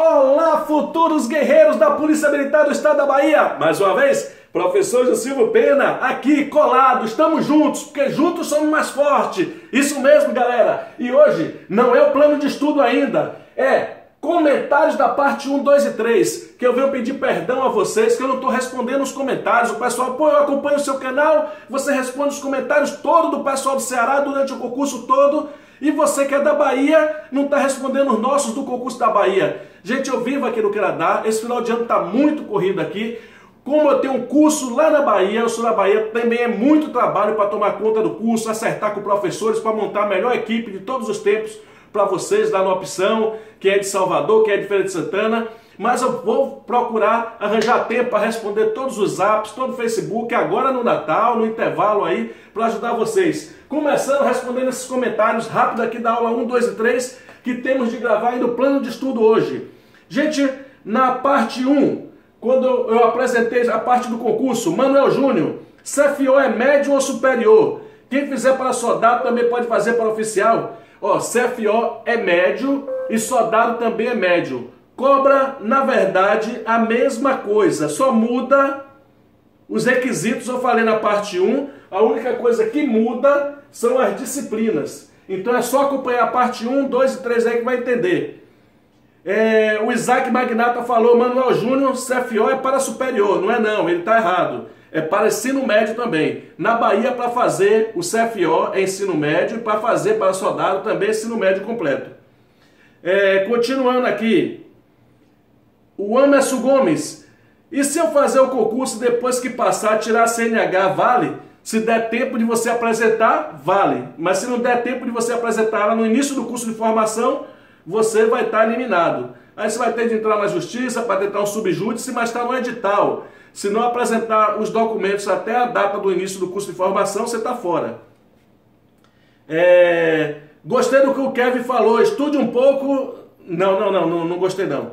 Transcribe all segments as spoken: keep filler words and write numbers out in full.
Olá, futuros guerreiros da Polícia Militar do Estado da Bahia! Mais uma vez, professor Jussilvio Pena, aqui colado, estamos juntos, porque juntos somos mais fortes. Isso mesmo, galera! E hoje não é o plano de estudo ainda, é comentários da parte um, dois e três, que eu venho pedir perdão a vocês, que eu não estou respondendo os comentários. O pessoal, pô, eu acompanho o seu canal, você responde os comentários todo do pessoal do Ceará durante o concurso todo, e você que é da Bahia não está respondendo os nossos do concurso da Bahia. Gente, eu vivo aqui no Canadá, esse final de ano está muito corrido aqui. Como eu tenho um curso lá na Bahia, eu sou da Bahia, também é muito trabalho para tomar conta do curso, acertar com professores, para montar a melhor equipe de todos os tempos para vocês lá na opção, que é de Salvador, que é de Feira de Santana. Mas eu vou procurar arranjar tempo para responder todos os apps, todo o Facebook, agora no Natal, no intervalo aí, para ajudar vocês. Começando respondendo esses comentários rápido aqui da aula um, dois e três, que temos de gravar aí no plano de estudo hoje. Gente, na parte um, quando eu apresentei a parte do concurso, Manuel Júnior, C F O é médio ou superior? Quem fizer para soldado também pode fazer para oficial. Ó, C F O é médio e soldado também é médio. Cobra, na verdade, a mesma coisa, só muda os requisitos, eu falei na parte um, a única coisa que muda são as disciplinas. Então é só acompanhar a parte um, dois e três aí que vai entender. É, o Isaac Magnata falou, Manuel Júnior, C F O é para superior. Não é não, ele está errado. É para ensino médio também. Na Bahia, para fazer o C F O é ensino médio, e para fazer para soldado também é ensino médio completo. É, continuando aqui, o Anderson Gomes, e se eu fazer o concurso depois que passar, tirar a C N H, vale? Se der tempo de você apresentar, vale. Mas se não der tempo de você apresentar ela no início do curso de formação, você vai estar eliminado. Aí você vai ter de entrar na justiça para tentar um subjúdice, mas está no edital. Se não apresentar os documentos até a data do início do curso de formação, você está fora. É... Gostei do que o Kevin falou, estude um pouco... Não, não, não, não, não gostei não.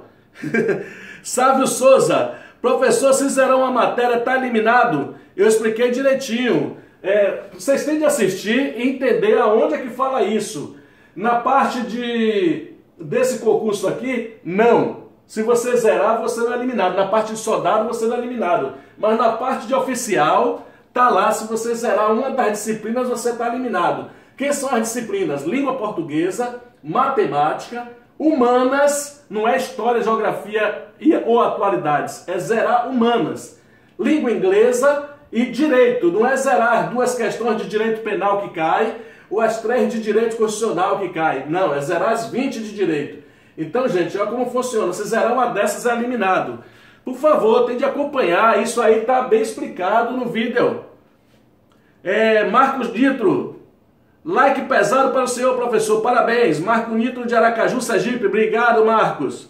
Sávio Souza, professor, se zerão a matéria, tá eliminado? Eu expliquei direitinho. É, vocês têm de assistir e entender aonde é que fala isso. Na parte de desse concurso aqui, não. Se você zerar, você não é eliminado. Na parte de soldado, você não é eliminado. Mas na parte de oficial, tá lá. Se você zerar uma das disciplinas, você tá eliminado. Quem são as disciplinas? Língua portuguesa, matemática, humanas, não é história, geografia ou atualidades, é zerar humanas. Língua inglesa e direito, não é zerar as duas questões de direito penal que cai, ou as três de direito constitucional que cai, não, é zerar as vinte de direito. Então, gente, olha como funciona, se zerar uma dessas é eliminado. Por favor, tem de acompanhar, isso aí tá bem explicado no vídeo. É, Marcos Nitro, like pesado para o senhor, professor. Parabéns. Marcos Nitro de Aracaju, Sergipe. Obrigado, Marcos.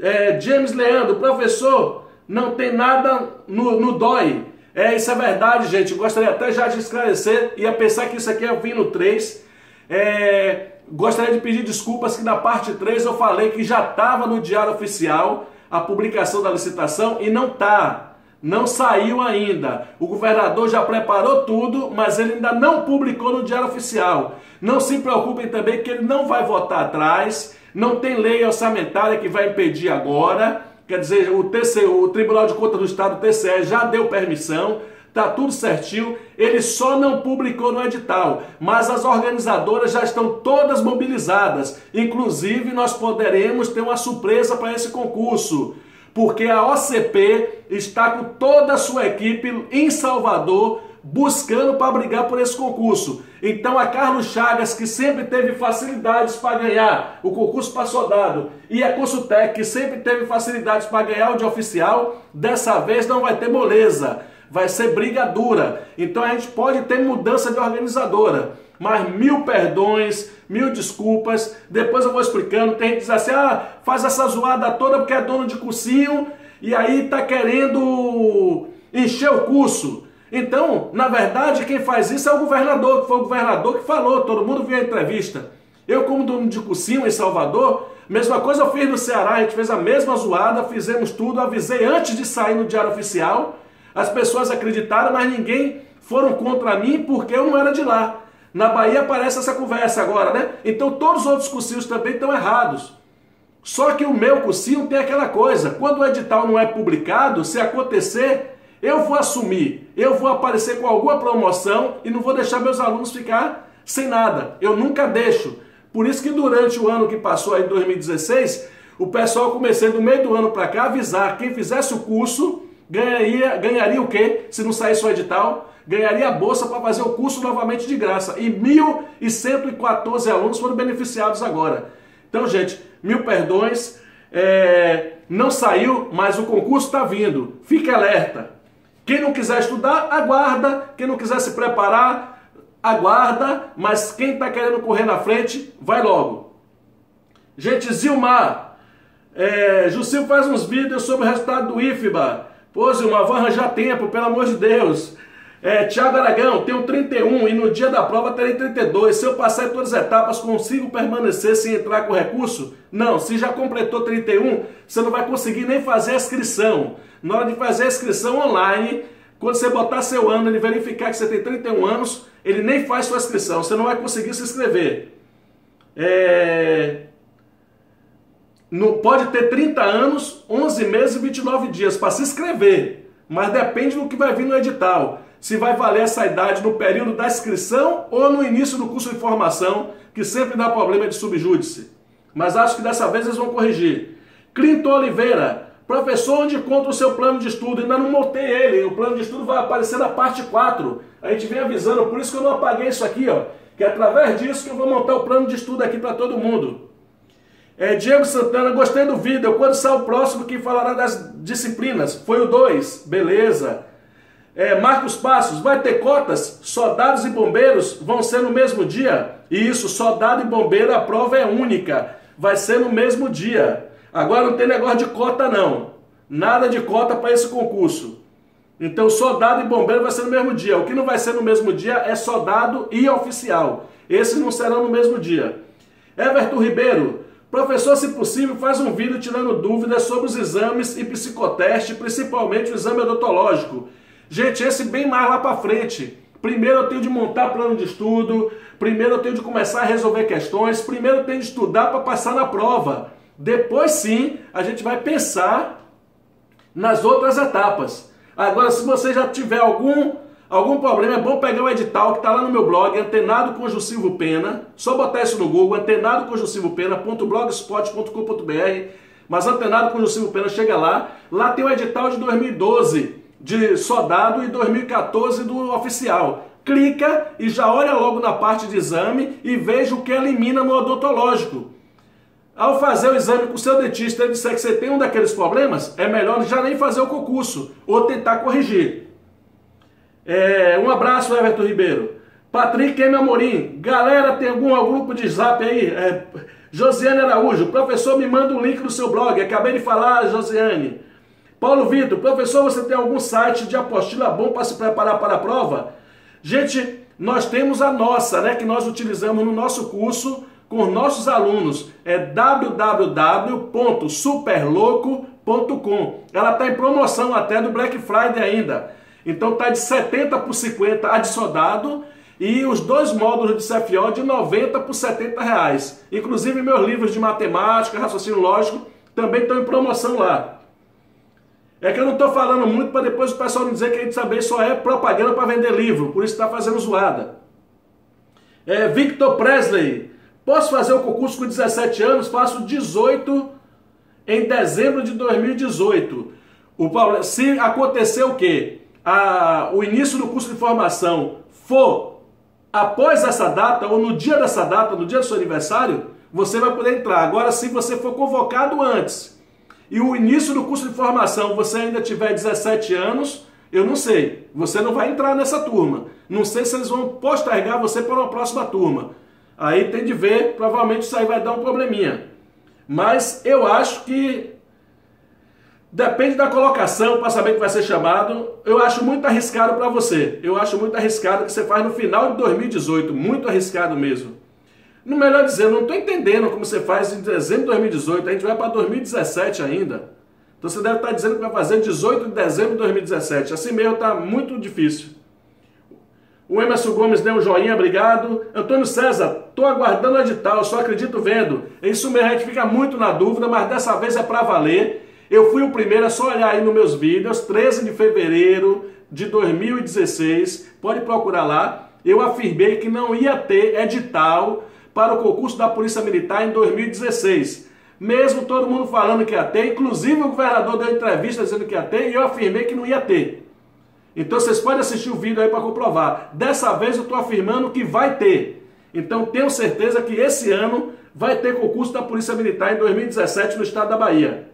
É, James Leandro, professor, não tem nada no, no D O I. É, isso é verdade, gente. Gostaria até já de esclarecer. Ia pensar que isso aqui é o vindo três. É, gostaria de pedir desculpas que na parte três eu falei que já estava no Diário Oficial a publicação da licitação e não está. Não saiu ainda. O governador já preparou tudo, mas ele ainda não publicou no Diário Oficial. Não se preocupem também que ele não vai votar atrás, não tem lei orçamentária que vai impedir agora. Quer dizer, o T C U, o Tribunal de Contas do Estado, o T C E, já deu permissão, tá tudo certinho. Ele só não publicou no edital, mas as organizadoras já estão todas mobilizadas. Inclusive, nós poderemos ter uma surpresa para esse concurso, porque a O C P está com toda a sua equipe em Salvador buscando para brigar por esse concurso. Então a Carlos Chagas, que sempre teve facilidades para ganhar o concurso para soldado, e a Consultec, que sempre teve facilidades para ganhar o de oficial, dessa vez não vai ter moleza, vai ser briga dura. Então a gente pode ter mudança de organizadora. Mas mil perdões, mil desculpas, depois eu vou explicando. Tem gente que diz assim, ah, faz essa zoada toda porque é dono de cursinho e aí tá querendo encher o curso. Então, na verdade, quem faz isso é o governador, que foi o governador que falou, todo mundo viu a entrevista. Eu, como dono de cursinho em Salvador, mesma coisa eu fiz no Ceará, a gente fez a mesma zoada, fizemos tudo, avisei antes de sair no Diário Oficial, as pessoas acreditaram, mas ninguém foram contra mim porque eu não era de lá. Na Bahia aparece essa conversa agora, né? Então todos os outros cursinhos também estão errados. Só que o meu cursinho tem aquela coisa, quando o edital não é publicado, se acontecer, eu vou assumir, eu vou aparecer com alguma promoção e não vou deixar meus alunos ficar sem nada. Eu nunca deixo. Por isso que durante o ano que passou aí, dois mil e dezesseis, o pessoal comecei do meio do ano para cá avisar, quem fizesse o curso ganharia, ganharia o quê? Se não saísse o edital, ganharia a bolsa para fazer o curso novamente de graça. E mil cento e quatorze alunos foram beneficiados agora. Então, gente, mil perdões, é, não saiu, mas o concurso está vindo. Fique alerta. Quem não quiser estudar, aguarda. Quem não quiser se preparar, aguarda. Mas quem está querendo correr na frente, vai logo. Gente, Zilmar, é, Jussilvio faz uns vídeos sobre o resultado do I F B A. Pô, Zilmar, vou arranjar tempo, pelo amor de Deus. É, Tiago Aragão, tenho trinta e um e no dia da prova terei trinta e dois. Se eu passar em todas as etapas, consigo permanecer sem entrar com recurso? Não, se já completou trinta e um, você não vai conseguir nem fazer a inscrição. Na hora de fazer a inscrição online, quando você botar seu ano, ele verificar que você tem trinta e um anos, ele nem faz sua inscrição, você não vai conseguir se inscrever. É... Não, pode ter trinta anos, onze meses e vinte e nove dias para se inscrever, mas depende do que vai vir no edital. Se vai valer essa idade no período da inscrição ou no início do curso de formação, que sempre dá problema de subjúdice. Mas acho que dessa vez eles vão corrigir. Clinto Oliveira, professor, onde conta o seu plano de estudo? Ainda não montei ele, o plano de estudo vai aparecer na parte quatro. A gente vem avisando, por isso que eu não apaguei isso aqui, ó, que é através disso que eu vou montar o plano de estudo aqui para todo mundo. É, Diego Santana, gostei do vídeo, quando sair o próximo que falará das disciplinas? Foi o dois, beleza. É, Marcos Passos, vai ter cotas? Soldados e bombeiros vão ser no mesmo dia? E isso, soldado e bombeiro, a prova é única. Vai ser no mesmo dia. Agora não tem negócio de cota, não. Nada de cota para esse concurso. Então, soldado e bombeiro vai ser no mesmo dia. O que não vai ser no mesmo dia é soldado e oficial. Esses não serão no mesmo dia. Everton Ribeiro, professor, se possível, faz um vídeo tirando dúvidas sobre os exames e psicoteste, principalmente o exame odontológico. Gente, esse bem mais lá para frente. Primeiro eu tenho de montar plano de estudo, primeiro eu tenho de começar a resolver questões, primeiro eu tenho de estudar para passar na prova. Depois sim, a gente vai pensar nas outras etapas. Agora, se você já tiver algum, algum problema, é bom pegar o edital que está lá no meu blog, Antenado Conjuncivo Pena. Só botar isso no Google, antenado conjuncivo pena ponto blogspot ponto com ponto br. Mas Antenado Conjuncivo Pena, chega lá. Lá tem o edital de dois mil e doze. De soldado e dois mil e quatorze do oficial. Clica e já olha logo na parte de exame e veja o que elimina no odontológico. Ao fazer o exame com o seu dentista, ele disser que você tem um daqueles problemas, é melhor já nem fazer o concurso ou tentar corrigir. É, um abraço, Everton Ribeiro. Patrick Ema Morim. Galera, tem algum grupo de zap aí? É, Josiane Araújo. Professor, me manda o link do seu blog. Acabei de falar, Josiane. Paulo Vitor, professor, você tem algum site de apostila bom para se preparar para a prova? Gente, nós temos a nossa, né, que nós utilizamos no nosso curso com nossos alunos. É w w w ponto superlouco ponto com. Ela está em promoção até do Black Friday ainda. Então está de setenta por cinquenta adicionado e os dois módulos de C F O de noventa por setenta reais. Inclusive meus livros de matemática, raciocínio lógico, também estão em promoção lá. É que eu não estou falando muito para depois o pessoal não dizer que a gente saber só é propaganda para vender livro. Por isso está fazendo zoada. É, Victor Presley. Posso fazer o concurso com dezessete anos? Faço dezoito em dezembro de dois mil e dezoito. O, se acontecer o quê? A, o início do curso de formação for após essa data ou no dia dessa data, no dia do seu aniversário, você vai poder entrar. Agora, se você for convocado antes e o início do curso de formação, você ainda tiver dezessete anos, eu não sei, você não vai entrar nessa turma. Não sei se eles vão postergar você para uma próxima turma. Aí tem de ver, provavelmente isso aí vai dar um probleminha. Mas eu acho que depende da colocação, para saber que vai ser chamado, eu acho muito arriscado para você. Eu acho muito arriscado que você faz no final de dois mil e dezoito, muito arriscado mesmo. No melhor dizendo, não estou entendendo como você faz em dezembro de dois mil e dezoito, a gente vai para dois mil e dezessete ainda. Então você deve estar dizendo que vai fazer dezoito de dezembro de dois mil e dezessete. Assim mesmo está muito difícil. O Emerson Gomes deu um joinha, obrigado. Antônio César, tô aguardando o edital, só acredito vendo. Isso mesmo, a gente fica muito na dúvida, mas dessa vez é pra valer. Eu fui o primeiro, é só olhar aí nos meus vídeos, treze de fevereiro de dois mil e dezesseis, pode procurar lá. Eu afirmei que não ia ter edital para o concurso da Polícia Militar em dois mil e dezesseis. Mesmo todo mundo falando que ia ter, inclusive o governador deu entrevista dizendo que ia ter, e eu afirmei que não ia ter. Então vocês podem assistir o vídeo aí para comprovar. Dessa vez eu estou afirmando que vai ter. Então tenho certeza que esse ano vai ter concurso da Polícia Militar em dois mil e dezessete no estado da Bahia.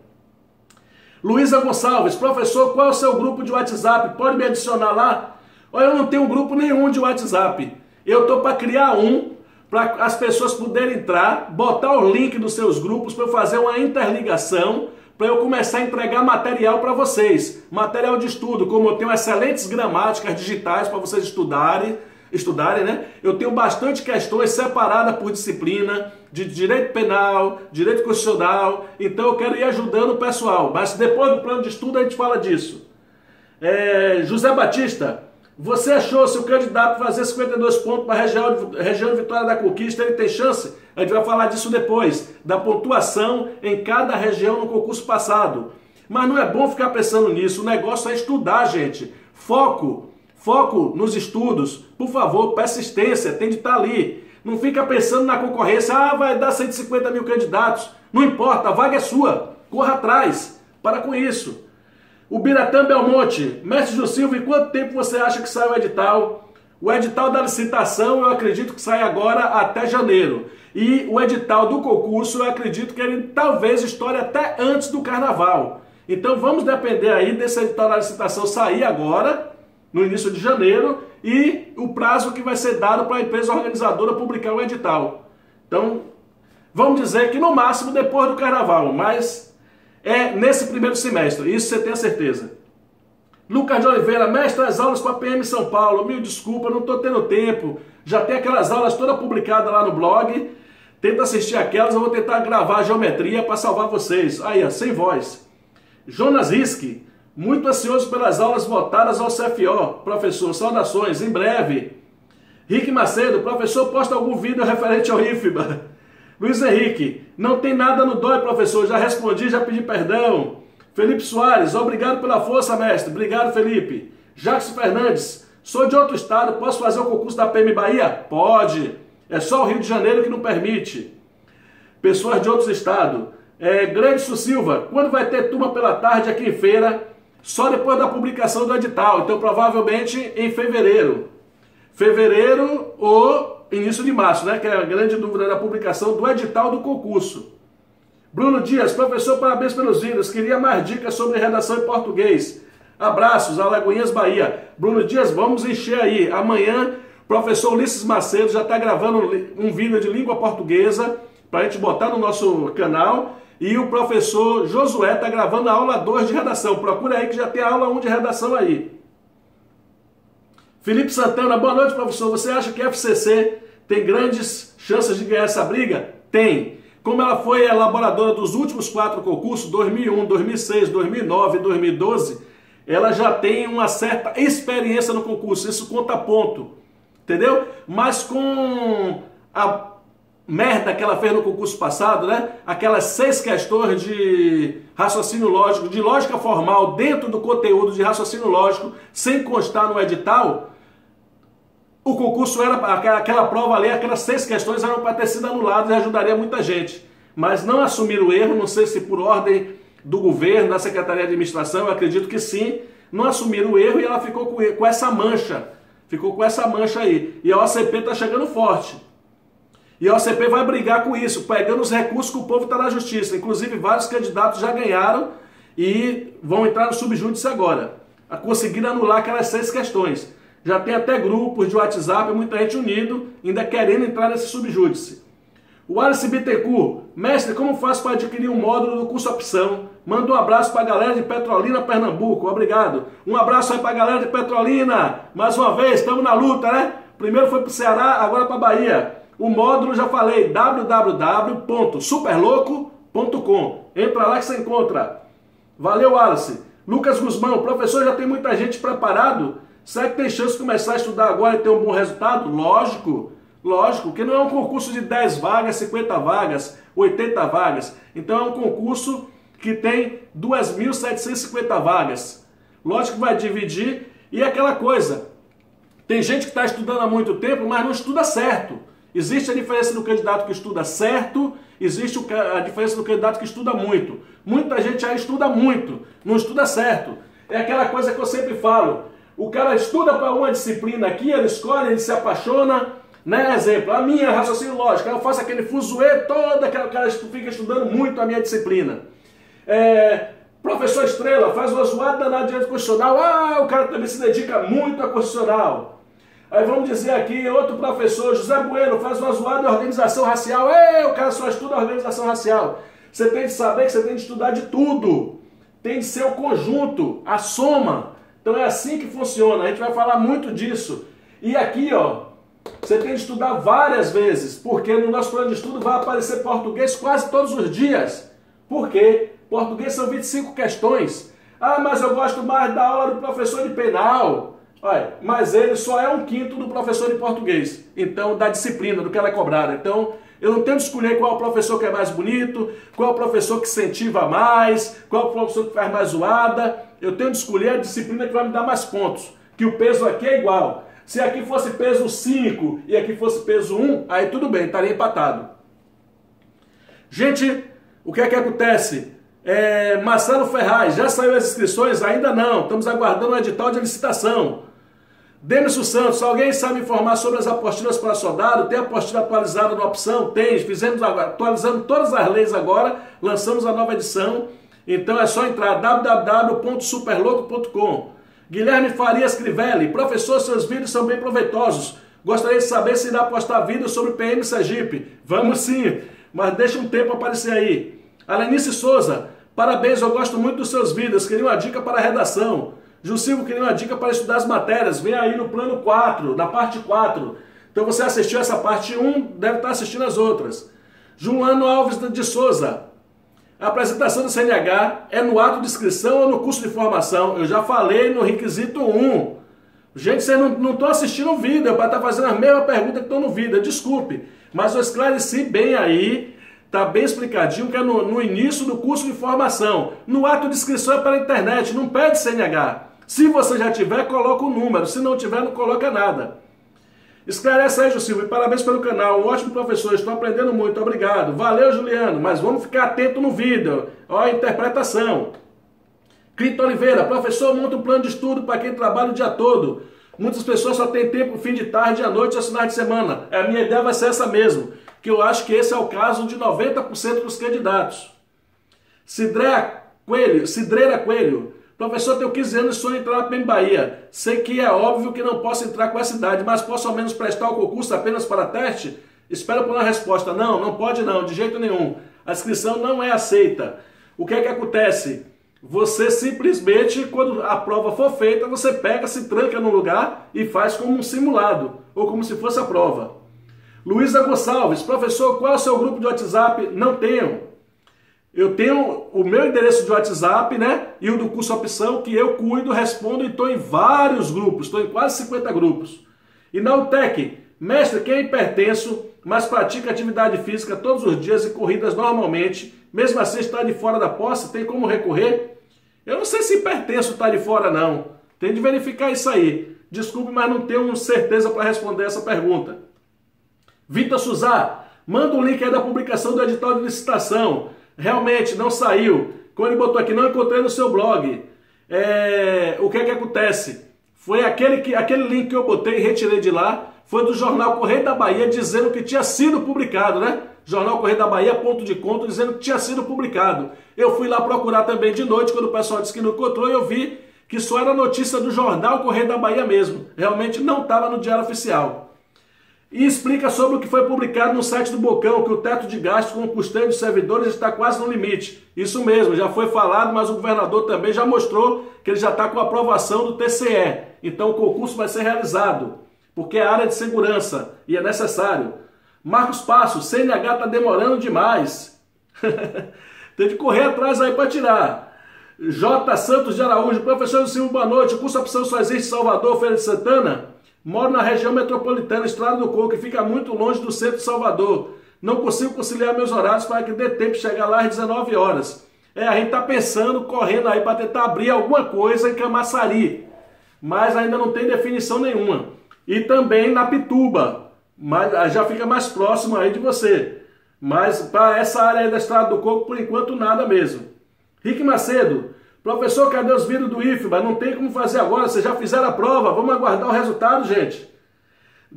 Luísa Gonçalves, professor, qual é o seu grupo de WhatsApp? Pode me adicionar lá? Olha, eu não tenho grupo nenhum de WhatsApp. Eu estou para criar um, para as pessoas poderem entrar, botar o link dos seus grupos para eu fazer uma interligação, para eu começar a entregar material para vocês, material de estudo, como eu tenho excelentes gramáticas digitais para vocês estudarem, estudarem, né? Eu tenho bastante questões separadas por disciplina, de direito penal, direito constitucional, então eu quero ir ajudando o pessoal, mas depois do plano de estudo a gente fala disso. É, José Batista, você achou se o candidato fazer cinquenta e dois pontos para a região, região Vitória da Conquista, ele tem chance? A gente vai falar disso depois, da pontuação em cada região no concurso passado. Mas não é bom ficar pensando nisso, o negócio é estudar, gente. Foco, foco nos estudos, por favor, persistência, tem de estar ali. Não fica pensando na concorrência, ah, vai dar cento e cinquenta mil candidatos. Não importa, a vaga é sua, corra atrás, para com isso. O Biratã Belmonte, mestre Jussilvio, em quanto tempo você acha que sai o edital? O edital da licitação eu acredito que sai agora até janeiro. E o edital do concurso eu acredito que ele talvez estoure até antes do carnaval. Então vamos depender aí desse edital da licitação sair agora, no início de janeiro, e o prazo que vai ser dado para a empresa organizadora publicar o edital. Então vamos dizer que no máximo depois do carnaval, mas... é nesse primeiro semestre, isso você tem a certeza. Lucas de Oliveira, mestre, as aulas com a P M São Paulo, mil desculpa, não estou tendo tempo, já tem aquelas aulas todas publicadas lá no blog, tenta assistir aquelas, eu vou tentar gravar a geometria para salvar vocês. Aí, ó, sem voz. Jonas Risque, muito ansioso pelas aulas voltadas ao C F O, professor, saudações, em breve. Rick Macedo, professor, posta algum vídeo referente ao I F B A. Luiz Henrique, não tem nada no dói, professor, já respondi, já pedi perdão. Felipe Soares, obrigado pela força, mestre, obrigado, Felipe. Jacques Fernandes, sou de outro estado, posso fazer o concurso da P M Bahia? Pode, é só o Rio de Janeiro que não permite. Pessoas de outros estados. É, Grande Su Silva, quando vai ter turma pela tarde aqui em Feira? Só depois da publicação do edital, então provavelmente em fevereiro. Fevereiro ou... início de março, né? Que é a grande dúvida da publicação do edital do concurso. Bruno Dias, professor, parabéns pelos vídeos. Queria mais dicas sobre redação em português. Abraços, Alagoinhas, Bahia. Bruno Dias, vamos encher aí. Amanhã, professor Ulisses Macedo já está gravando um vídeo de língua portuguesa para a gente botar no nosso canal. E o professor Josué está gravando a aula dois de redação. Procura aí que já tem a aula um de redação aí. Felipe Santana, boa noite, professor. Você acha que a F C C tem grandes chances de ganhar essa briga? Tem. Como ela foi elaboradora dos últimos quatro concursos, dois mil e um, dois mil e seis, dois mil e nove, dois mil e doze, ela já tem uma certa experiência no concurso. Isso conta ponto. Entendeu? Mas com a merda que ela fez no concurso passado, né? Aquelas seis questões de raciocínio lógico, de lógica formal dentro do conteúdo de raciocínio lógico, sem constar no edital... O concurso era, aquela prova ali, aquelas seis questões eram para ter sido anuladas e ajudaria muita gente. Mas não assumiram o erro, não sei se por ordem do governo, da Secretaria de Administração, eu acredito que sim, não assumiram o erro e ela ficou com, com essa mancha. Ficou com essa mancha aí. E a O C P está chegando forte. E a O C P vai brigar com isso, pegando os recursos que o povo está na justiça. Inclusive vários candidatos já ganharam e vão entrar no subjúdice agora. A conseguir anular aquelas seis questões. Já tem até grupos de WhatsApp, muita gente unido, ainda querendo entrar nesse subjúdice. O Alice Bittencourt, mestre, como faço para adquirir um módulo do curso Opção? Manda um abraço para a galera de Petrolina, Pernambuco, obrigado. Um abraço aí para a galera de Petrolina, mais uma vez, estamos na luta, né? Primeiro foi para o Ceará, agora para a Bahia. O módulo, já falei, w w w ponto superlouco ponto com. Entra lá que você encontra. Valeu, Alice. Lucas Guzmão, professor, já tem muita gente preparado? Será que tem chance de começar a estudar agora e ter um bom resultado? Lógico, lógico, porque não é um concurso de dez vagas, cinquenta vagas, oitenta vagas. Então é um concurso que tem duas mil setecentas e cinquenta vagas. Lógico que vai dividir. E aquela coisa, tem gente que está estudando há muito tempo, mas não estuda certo. Existe a diferença do candidato que estuda certo, existe a diferença do candidato que estuda muito. Muita gente aí estuda muito, não estuda certo. É aquela coisa que eu sempre falo. O cara estuda para uma disciplina aqui, ele escolhe, ele se apaixona, né? Exemplo, a minha raciocínio lógico, eu faço aquele fuzuê todo, aquele cara fica estudando muito a minha disciplina. É, professor Estrela faz uma zoada danada de direito constitucional, ah, o cara também se dedica muito a constitucional. Aí vamos dizer aqui, outro professor, José Bueno, faz uma zoada de organização racial, ei, o cara só estuda organização racial. Você tem de saber que você tem de estudar de tudo, tem de ser o conjunto, a soma. Então é assim que funciona, a gente vai falar muito disso. E aqui, ó, você tem de estudar várias vezes, porque no nosso plano de estudo vai aparecer português quase todos os dias. Por quê? Português são vinte e cinco questões. Ah, mas eu gosto mais da aula do professor de penal. Olha, mas ele só é um quinto do professor de português, então da disciplina, do que ela é cobrada. Então, eu não tenho de escolher qual é o professor que é mais bonito, qual é o professor que incentiva mais, qual é o professor que faz mais zoada. Eu tenho de escolher a disciplina que vai me dar mais pontos, que o peso aqui é igual. Se aqui fosse peso cinco e aqui fosse peso um, aí tudo bem, estaria empatado. Gente, o que é que acontece? É, Marcelo Ferraz, já saiu as inscrições? Ainda não, estamos aguardando o edital de licitação. Demerson Santos, alguém sabe informar sobre as apostilas para soldado? Tem apostila atualizada na opção? Tem, fizemos agora, atualizando todas as leis agora, lançamos a nova edição. Então é só entrar w w w ponto superlouco ponto com. Guilherme Farias Crivelli, professor, seus vídeos são bem proveitosos. Gostaria de saber se irá postar vídeos sobre P M Sergipe. Vamos sim, mas deixa um tempo aparecer aí. Alenice Souza, parabéns, eu gosto muito dos seus vídeos. Queria uma dica para a redação. Jussilvio, queria uma dica para estudar as matérias. Vem aí no plano quatro, na parte quatro. Então você assistiu essa parte um, deve estar assistindo as outras. Juliano Alves de Souza. A apresentação do C N H é no ato de inscrição ou no curso de formação? Eu já falei no requisito um. Gente, vocês não estão assistindo o vídeo, eu estar fazendo a mesma pergunta que estão no vídeo, desculpe. Mas eu esclareci bem aí, tá bem explicadinho, que é no, no início do curso de formação. No ato de inscrição é pela internet, não pede C N H. Se você já tiver, coloca o número, se não tiver, não coloca nada. Esclarece aí, Jussilvio, parabéns pelo canal, um ótimo professor, estou aprendendo muito, obrigado. Valeu, Juliano, mas vamos ficar atento no vídeo, olha a interpretação. Clinto Oliveira, professor, monta um plano de estudo para quem trabalha o dia todo. Muitas pessoas só têm tempo fim de tarde, à noite, aos finais de semana. A minha ideia vai ser essa mesmo, que eu acho que esse é o caso de noventa por cento dos candidatos. Cidreira Coelho, Cidreira Coelho. Professor, tenho quinze anos e sonho entrar na P M Bahia. Sei que é óbvio que não posso entrar com essa idade, mas posso ao menos prestar o concurso apenas para teste? Espero por uma resposta. Não, não pode não, de jeito nenhum. A inscrição não é aceita. O que é que acontece? Você simplesmente, quando a prova for feita, você pega, se tranca num lugar e faz como um simulado, ou como se fosse a prova. Luísa Gonçalves, professor, qual é o seu grupo de WhatsApp? Não tenho. Eu tenho o meu endereço de WhatsApp, né? E o do curso opção, que eu cuido, respondo e estou em vários grupos. Estou em quase cinquenta grupos. E na U T E C, mestre, quem é hipertenso, mas pratica atividade física todos os dias e corridas normalmente, mesmo assim está de fora da posse, tem como recorrer? Eu não sei se hipertenso está de fora, não. Tem de verificar isso aí. Desculpe, mas não tenho certeza para responder essa pergunta. Vitor Suzá, manda o um link aí da publicação do edital de licitação. Realmente, não saiu. Quando ele botou aqui, não encontrei no seu blog. É... O que é que acontece? Foi aquele, que... aquele link que eu botei e retirei de lá, foi do jornal Correio da Bahia, dizendo que tinha sido publicado, né? Jornal Correio da Bahia, ponto de conta, dizendo que tinha sido publicado. Eu fui lá procurar também de noite, quando o pessoal disse que não encontrou, e eu vi que só era notícia do jornal Correio da Bahia mesmo. Realmente não estava no Diário Oficial. E explica sobre o que foi publicado no site do Bocão, que o teto de gastos com o custeio dos servidores está quase no limite. Isso mesmo, já foi falado, mas o governador também já mostrou que ele já está com a aprovação do T C E. Então o concurso vai ser realizado, porque é área de segurança e é necessário. Marcos Passos, C N H está demorando demais. Tem que correr atrás aí para tirar. J. Santos de Araújo, professor Silvio, boa noite. O curso opção só existe em Salvador, Feira de Santana? Moro na região metropolitana, Estrada do Coco, que fica muito longe do centro de Salvador. Não consigo conciliar meus horários para que dê tempo de chegar lá às dezenove horas. É, a gente tá pensando, correndo aí para tentar abrir alguma coisa em Camaçari, mas ainda não tem definição nenhuma. E também na Pituba, mas já fica mais próximo aí de você. Mas para essa área aí da Estrada do Coco, por enquanto, nada mesmo. Rick Macedo, professor, cadê os vídeos do I F B A? Não tem como fazer agora, vocês já fizeram a prova, vamos aguardar o resultado, gente.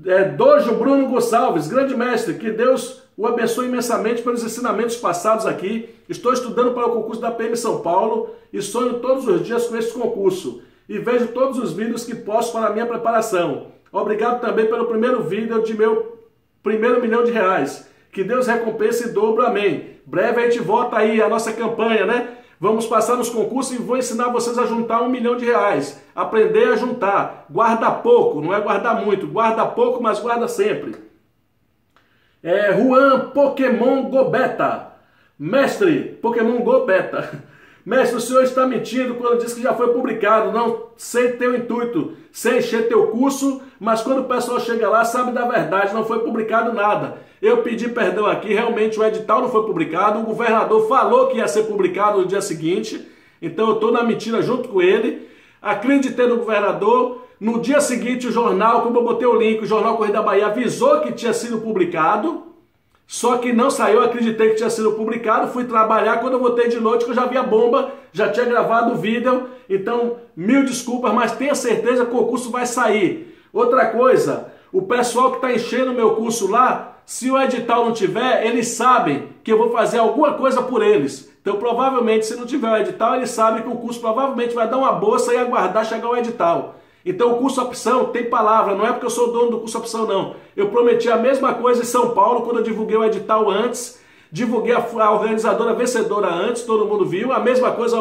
É, Dojo Bruno Gonçalves, grande mestre, que Deus o abençoe imensamente pelos ensinamentos passados aqui. Estou estudando para o concurso da P M São Paulo e sonho todos os dias com este concurso. E vejo todos os vídeos que posso para a minha preparação. Obrigado também pelo primeiro vídeo de meu primeiro milhão de reais. Que Deus recompense e dobro, amém. Breve a gente volta aí a nossa campanha, né? Vamos passar nos concursos e vou ensinar vocês a juntar um milhão de reais. Aprender a juntar. Guarda pouco, não é guardar muito. Guarda pouco, mas guarda sempre. É, Juan Pokémon Go Beta. Mestre, Pokémon Go Beta. Mestre, o senhor está mentindo quando diz que já foi publicado. Não sei teu intuito, sem encher teu curso, mas quando o pessoal chega lá, sabe da verdade, não foi publicado nada. Eu pedi perdão aqui, realmente o edital não foi publicado, o governador falou que ia ser publicado no dia seguinte, então eu estou na mentira junto com ele, acreditei no governador, no dia seguinte o jornal, como eu botei o link, o jornal Correio da Bahia avisou que tinha sido publicado, só que não saiu, acreditei que tinha sido publicado, fui trabalhar, quando eu voltei de noite que eu já vi a bomba, já tinha gravado o vídeo, então mil desculpas, mas tenha certeza que o concurso vai sair. Outra coisa, o pessoal que está enchendo o meu curso lá, se o edital não tiver, eles sabem que eu vou fazer alguma coisa por eles. Então, provavelmente, se não tiver o edital, eles sabem que o curso provavelmente vai dar uma bolsa e aguardar chegar o edital. Então, o curso opção tem palavra, não é porque eu sou dono do curso opção, não. Eu prometi a mesma coisa em São Paulo, quando eu divulguei o edital antes, divulguei a organizadora vencedora antes, todo mundo viu, a mesma coisa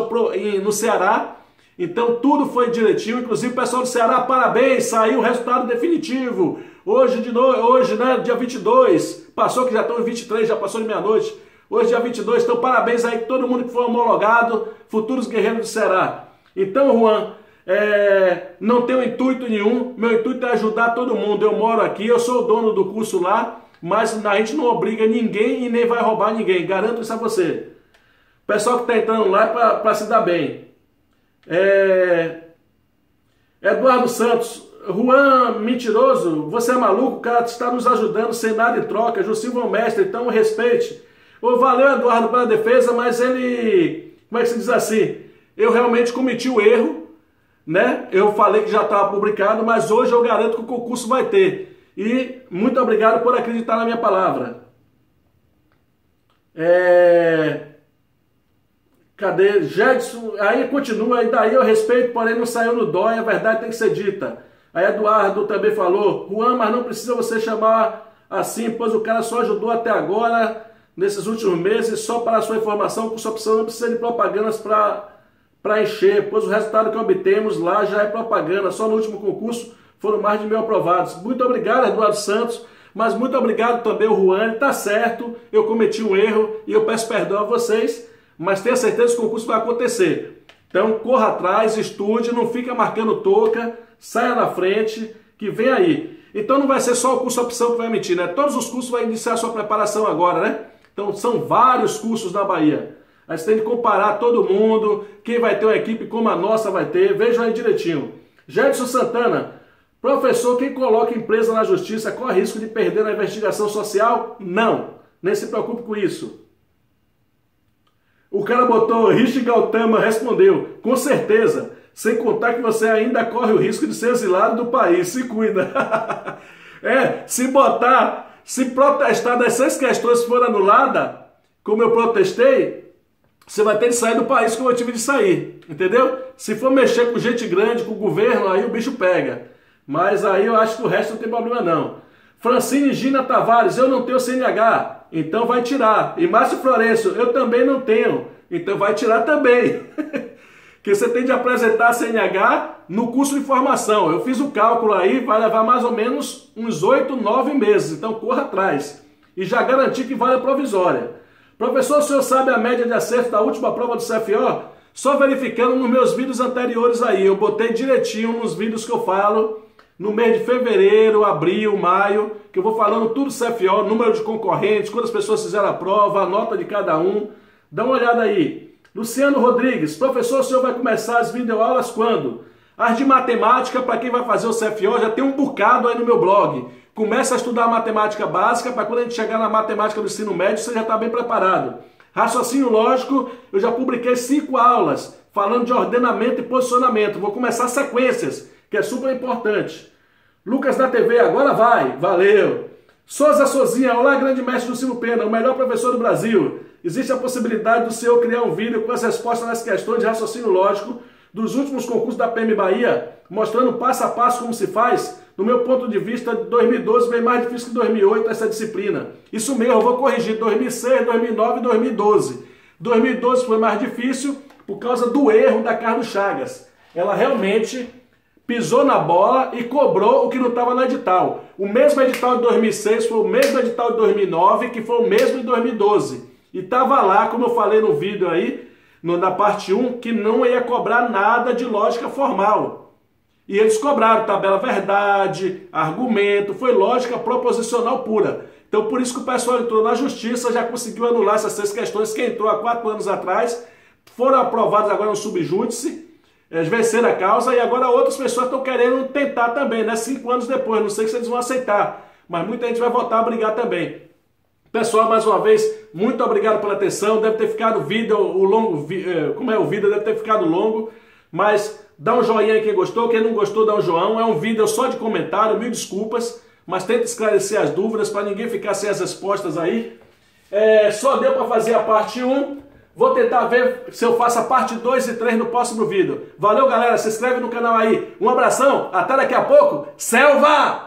no Ceará. Então, tudo foi direitinho, inclusive, pessoal do Ceará, parabéns, saiu o resultado definitivo. Hoje, de noite, hoje, né, dia vinte e dois, passou que já estão em vinte e três, já passou de meia-noite. Hoje, dia vinte e dois, então parabéns aí todo mundo que foi homologado, futuros guerreiros do Ceará. Então, Juan, é, não tenho intuito nenhum, meu intuito é ajudar todo mundo. Eu moro aqui, eu sou o dono do curso lá, mas a gente não obriga ninguém e nem vai roubar ninguém, garanto isso a você. O pessoal que está entrando lá é para se dar bem. É, Eduardo Santos... Juan, mentiroso, você é maluco, o cara está nos ajudando sem nada em troca. Jussilvio é um mestre, então respeite. Oh, valeu, Eduardo, pela defesa, mas ele, como é que se diz assim? Eu realmente cometi o erro, né? Eu falei que já estava publicado, mas hoje eu garanto que o concurso vai ter. E muito obrigado por acreditar na minha palavra. É... Cadê? Jedson, aí continua, e daí eu respeito, porém não saiu no dói, a verdade tem que ser dita. Aí Eduardo também falou, Juan, mas não precisa você chamar assim, pois o cara só ajudou até agora, nesses últimos meses, só para a sua informação, com sua opção não precisa de propagandas para encher, pois o resultado que obtemos lá já é propaganda, só no último concurso foram mais de mil aprovados. Muito obrigado, Eduardo Santos, mas muito obrigado também, Juan, está certo, eu cometi um erro e eu peço perdão a vocês, mas tenha certeza que o concurso vai acontecer. Então, corra atrás, estude, não fica marcando touca, saia na frente, que vem aí. Então não vai ser só o curso opção que vai emitir, né? Todos os cursos vão iniciar a sua preparação agora, né? Então são vários cursos na Bahia. Aí você tem que comparar todo mundo, quem vai ter uma equipe como a nossa vai ter, vejam aí direitinho. James Santana, professor, quem coloca empresa na justiça corre risco de perder na investigação social? Não, nem se preocupe com isso. O cara botou, Richie Gautama respondeu, com certeza. Sem contar que você ainda corre o risco de ser exilado do país. Se cuida. É, se botar, se protestar dessas questões que foram anuladas, como eu protestei, você vai ter de sair do país como eu tive de sair. Entendeu? Se for mexer com gente grande, com o governo, aí o bicho pega. Mas aí eu acho que o resto não tem problema não. Francine Gina Tavares, eu não tenho C N H, então vai tirar. E Márcio Florencio, eu também não tenho, então vai tirar também. Que você tem de apresentar a C N H no curso de formação. Eu fiz o cálculo aí, vai levar mais ou menos uns oito, nove meses. Então corra atrás. E já garanti que vale a provisória. Professor, o senhor sabe a média de acerto da última prova do C F O? Só verificando nos meus vídeos anteriores aí, eu botei direitinho nos vídeos que eu falo, no mês de fevereiro, abril, maio, que eu vou falando tudo C F O, número de concorrentes, quantas pessoas fizeram a prova, a nota de cada um. Dá uma olhada aí. Luciano Rodrigues, professor, o senhor vai começar as videoaulas quando? As de matemática, para quem vai fazer o C F O, já tem um bocado aí no meu blog. Começa a estudar a matemática básica, para quando a gente chegar na matemática do ensino médio, você já está bem preparado. Raciocínio lógico, eu já publiquei cinco aulas, falando de ordenamento e posicionamento. Vou começar sequências, que é super importante. Lucas da T V, agora vai, valeu. Souza Sozinha, olá grande mestre Jussilvio Pena, o melhor professor do Brasil. Existe a possibilidade do senhor criar um vídeo com as respostas nas questões de raciocínio lógico dos últimos concursos da P M Bahia, mostrando passo a passo como se faz? No meu ponto de vista, dois mil e doze bem mais difícil que dois mil e oito essa disciplina. Isso mesmo, eu vou corrigir, dois mil e seis, dois mil e nove e dois mil e doze. dois mil e doze foi mais difícil por causa do erro da Carlos Chagas. Ela realmente pisou na bola e cobrou o que não estava no edital. O mesmo edital de dois mil e seis foi o mesmo edital de dois mil e nove, que foi o mesmo de dois mil e doze. E estava lá, como eu falei no vídeo aí, no, na parte um, que não ia cobrar nada de lógica formal. E eles cobraram tabela verdade, argumento, foi lógica proposicional pura. Então por isso que o pessoal entrou na justiça, já conseguiu anular essas seis questões que entrou há quatro anos atrás, foram aprovadas agora no subjúdice, venceram a causa e agora outras pessoas estão querendo tentar também, né? Cinco anos depois, não sei se eles vão aceitar, mas muita gente vai voltar a brigar também. Pessoal, mais uma vez, muito obrigado pela atenção, deve ter ficado o vídeo, o longo, como é o vídeo, deve ter ficado longo, mas dá um joinha aí quem gostou, quem não gostou dá um joão, é um vídeo só de comentário, mil desculpas, mas tenta esclarecer as dúvidas para ninguém ficar sem as respostas aí. É, só deu para fazer a parte um, vou tentar ver se eu faço a parte dois e três no próximo vídeo. Valeu galera, se inscreve no canal aí, um abração, até daqui a pouco, selva!